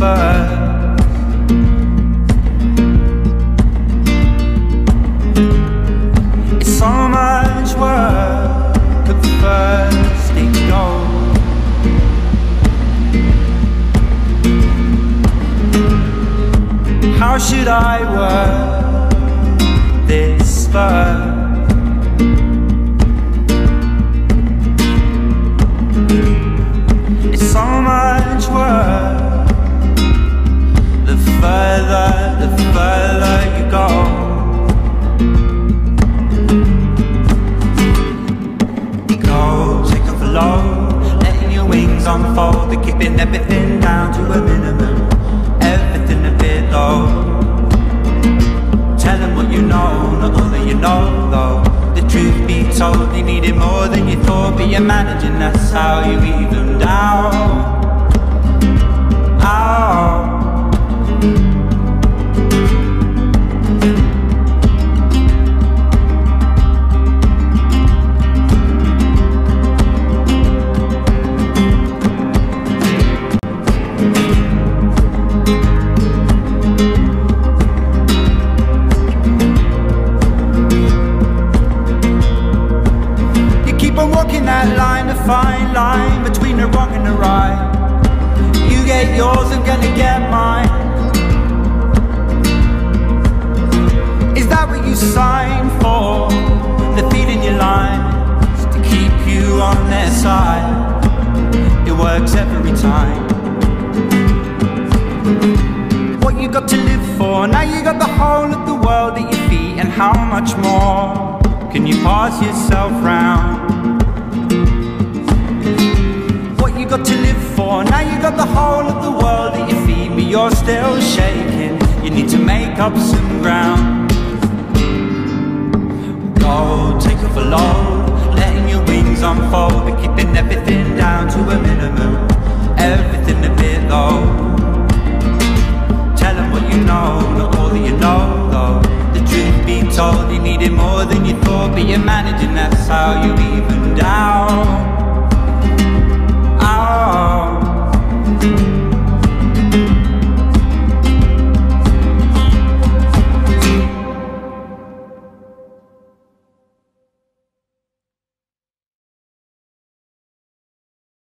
by. So much work at the first thing go. How should I work this love? It's so much work. The further you go. Letting your wings unfold, they're keeping everything down to a minimum. Everything a bit low. Tell them what you know, not all that you know though. The truth be told, you needed more than you thought, but you're managing, that's how you weave them down. Ow. Fine line between the wrong and the right. You get yours, I'm gonna get mine. Is that what you signed for? They're feeding you lines to keep you on their side. It works every time. What you got to live for? Now you got the whole of the world at your feet. And how much more can you pass yourself round? Got to live for. Now you got the whole of the world at your feet, but you're still shaking. You need to make up some ground. Go, take off a load, letting your wings unfold, but keeping everything down to a minimum. Everything a bit low. Tell them what you know, not all that you know though. The truth be told, you needed more than you thought, but you're managing, that's how you even down.